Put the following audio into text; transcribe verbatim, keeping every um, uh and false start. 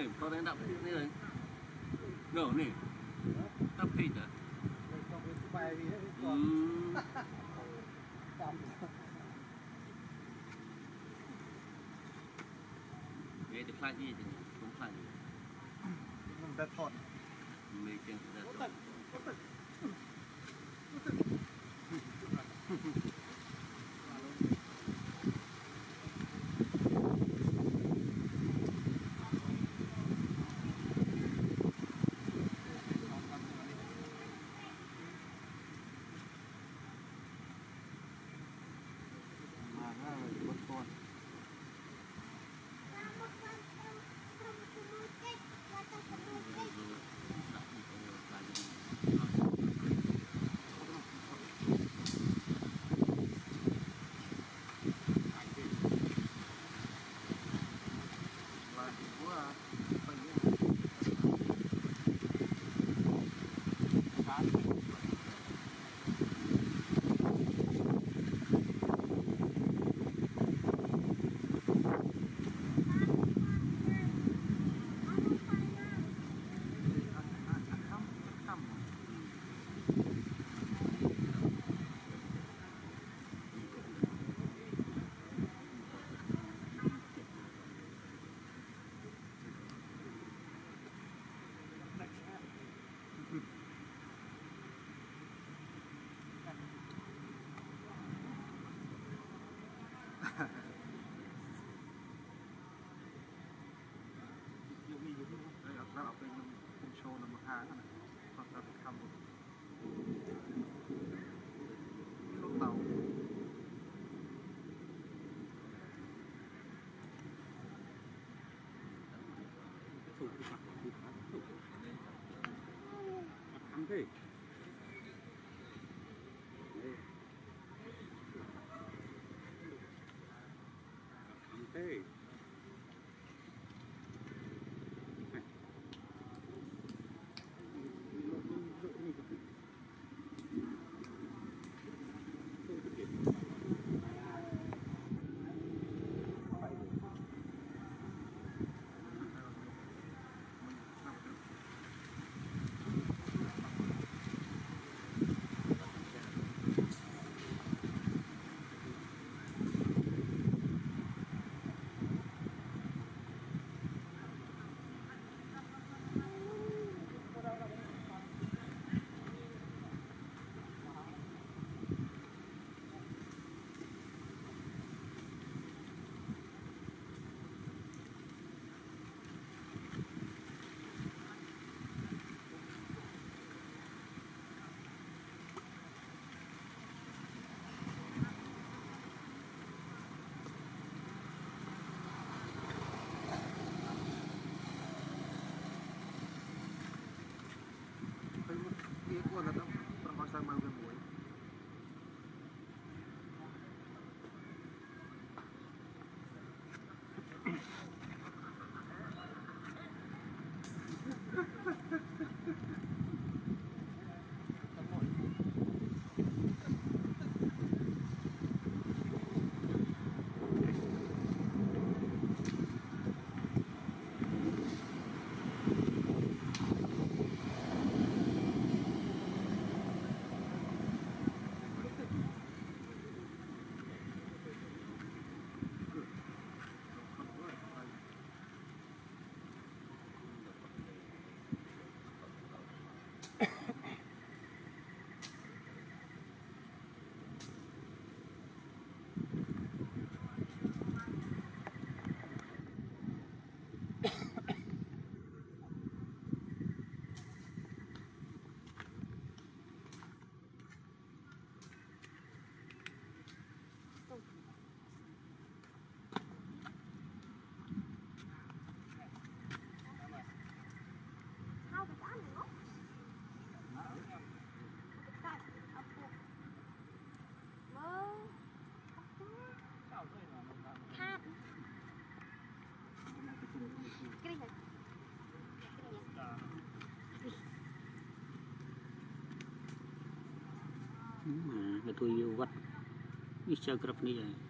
nih, kau yang tak pelik ni kan? No nih, tak pelik dah. Hmm. Ini terkait ni je, terkait ni. Mendapat. Making mendapat. Hey. Hey. Tôi yêu vật đi chơi cặp này.